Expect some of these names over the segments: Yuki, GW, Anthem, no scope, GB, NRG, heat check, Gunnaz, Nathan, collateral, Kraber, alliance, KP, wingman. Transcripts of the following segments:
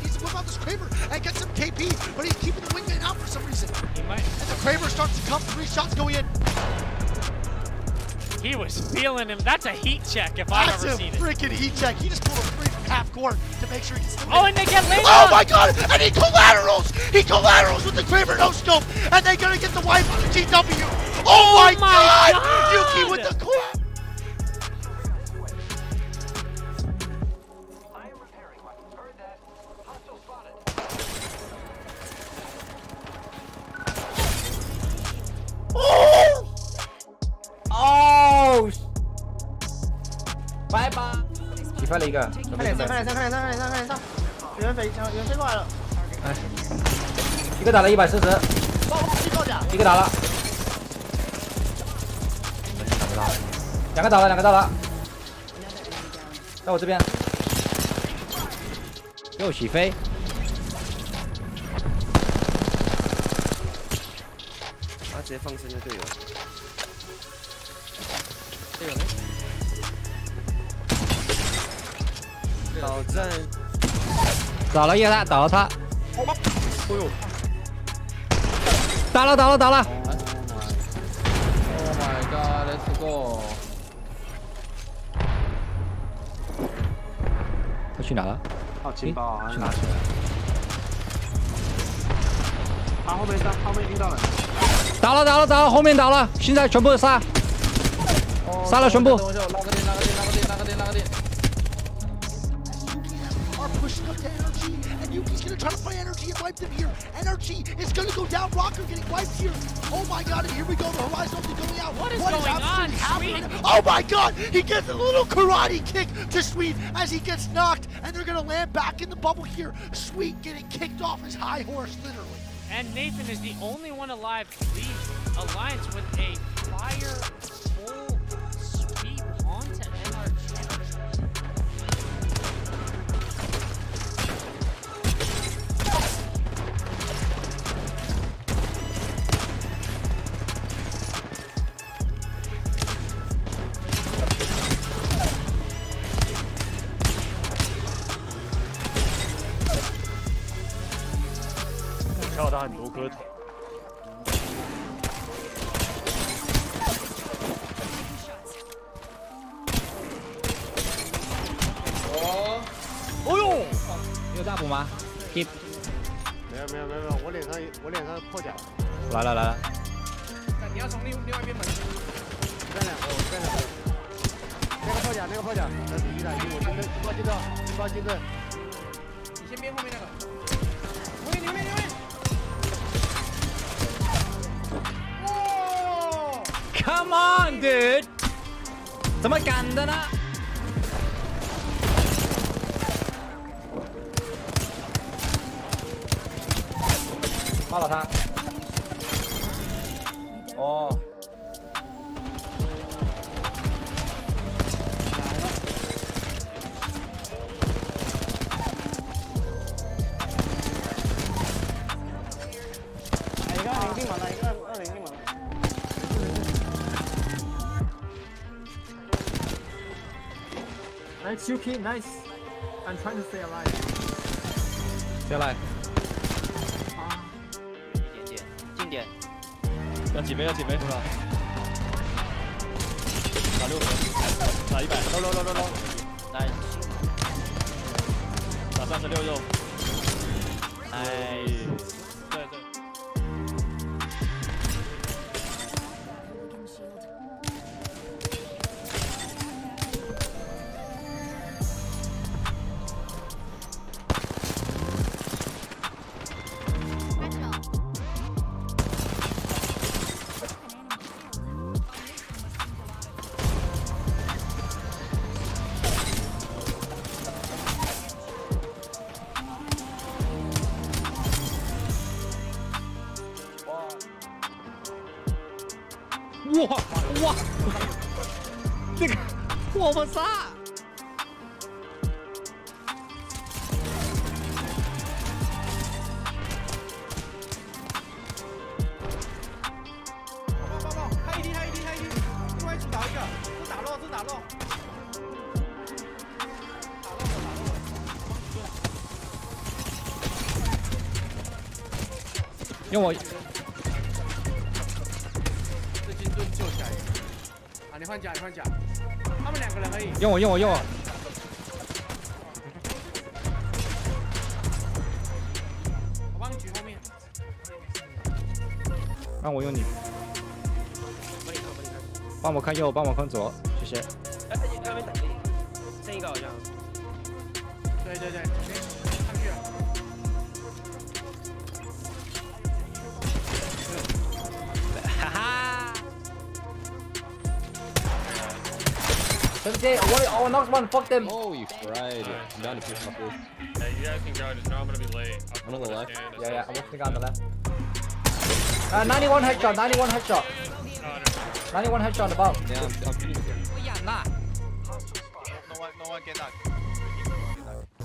Needs to move out this Kraber and get some KP, but he's keeping the wingman out for some reason. He might. And the Kraber starts to come, 3 shots go in. He was feeling him. That's a heat check if I've ever seen it. That's a freaking heat check. He just pulled a free from half court to make sure he can still win. Oh, and they get laid off. Oh my god! And he collaterals! He collaterals with the Kraber no scope! And they're gonna get the wipe on the GW! Oh my god! Yuki with the quad!开了一个，快点上，快点上，快点上，快点上，快点上！有人飞，有人飞过来了。哎，一个打了140，一个打了，打不到，两个打了，两个到了，在我这边，又起飞。啊，直接放生的队友，队友呢？ 导弹，倒了一个他，倒了他。哦呦！打了，打了，打了。Oh my god, let's go！ 他去哪了？好情报啊！去哪去了？他后面打，后面遇到了。打了，打了，打了，后面打了，现在全部杀，杀了全部。拉个点，拉个点，拉个点，拉个点，拉个点。 Pushing up to NRG, and Yuki's gonna try to find NRG and wipe them here. NRG is gonna go down. Rocker getting wiped here. Oh my god, and here we go. The horizon's going out. What is going on? Oh my god, he gets a little karate kick to Sweet as he gets knocked, and they're gonna land back in the bubble here. Sweet getting kicked off his high horse, literally. And Nathan is the only one alive to leave Alliance with a fire. No good. Oh. Oh yo. 有大补吗？ Keep。没有没有没有没有，我脸上破甲。来了来了。你要从另外一边门。干两个。那个破甲，那个破甲。那是1打1，我现在进到。你先边后面那个。 Come on, dude! 怎么敢的呢？骂了他。哦。一个2-0进门了，一个2-0进门了。 Nice, Yuki, nice. I'm trying to stay alive. Stay alive. 啊！点，近点。要几枚？要几枚？多少？打60，打100。low。Nice。打36肉。哎。对对。 哇！这个我杀！爆！开一滴，另外一因为我这金盾救起来啊！你换甲，你换甲，他们两个人而已。用我。我帮你举后面。那我用你。帮我看右，帮我看左，谢谢。哎，那边等你，剩一个好像。对，上去了。 Okay, oh, I knocked one, fuck them! Oh, you fried. I'm down to push my face. Hey, you guys can go, just know I'm gonna be late. I'm on the left. Yeah, I'm watching the guy on the left. 91 headshot, 91 headshot. 91 headshot on the bottom. Yeah, I'm shooting here. No one get knocked.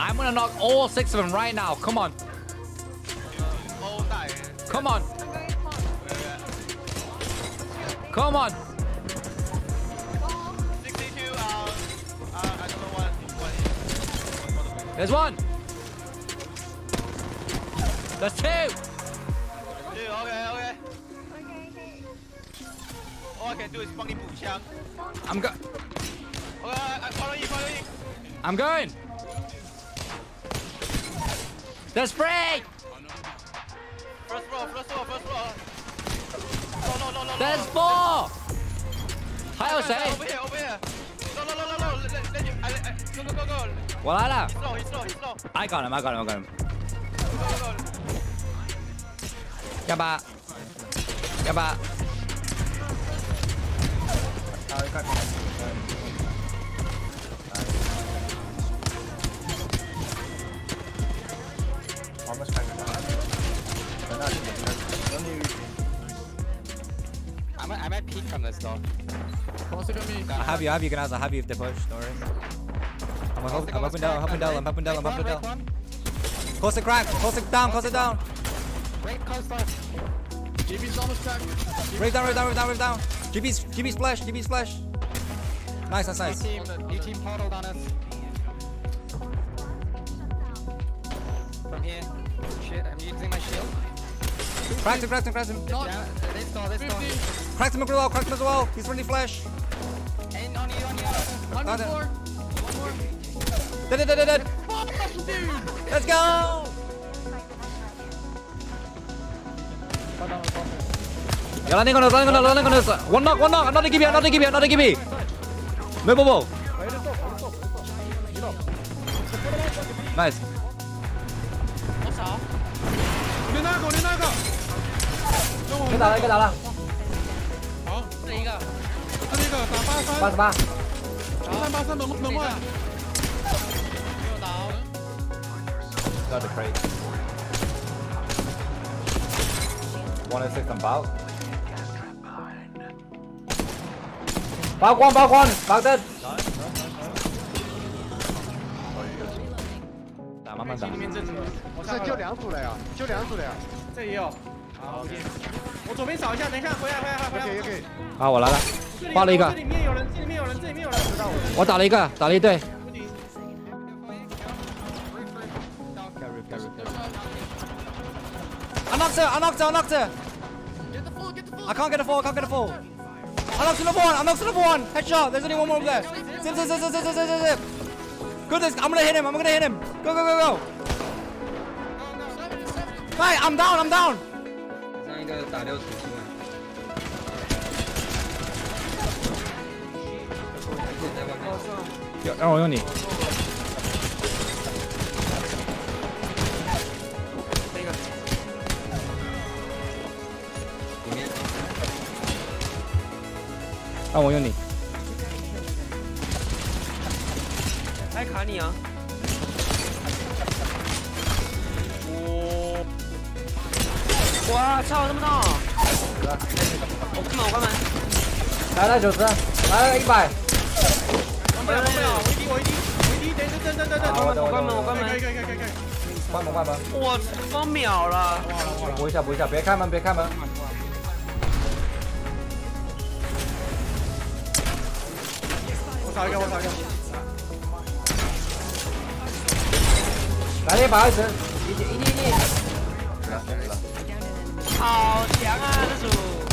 I'm gonna knock all 6 of them right now, come on. Come on. Come on. There's one! There's two! Okay. All I can do is help you with a gun. I'm going. Okay, I follow you. I'm going! There's 3! First row. No. There's 4! Hi, Jose! Over here. No. Go. Walala. He's slow. I got him. Go. Yaba. Almost back. I'm at peak from this door. I have you, Gunnaz. I have you if they push. Don't worry. I'm up and down. Close the crack. Close it down. Break close down. GB's almost cracked. Break down. GB's flash. Nice. New team portaled on us. From here. Shit, I'm using my shield. Cracked him. This door. Cracked him as well. He's really flash. And on you. One more. Dead. Dude. Let's go. You're landing on us. One knock. Another GB. Movable. Nice.别打了。 88，83门外。没有打哦。Got the crate. 106 on bow. 拔光，拔针。打慢打。不是就2组了呀？这也有。好，我左边扫一下，等一下回来。可以。好，我来了。 爆了一个，这里面有人，我打了一对。I knocked her. I can't get a fall. I knocked another one. Headshot. There's only one more there. Zip. Goodness, I'm gonna hit him. Go. Hey, I'm down. 让我用你。那个。里面。让我用你。来卡你啊！哇！操，这么大！我关门。来90，来100。 没有，我一滴，等，我关门，关门，我超秒了，补一下，别开门，我1 target.来一把2层，一点。好强啊，这组！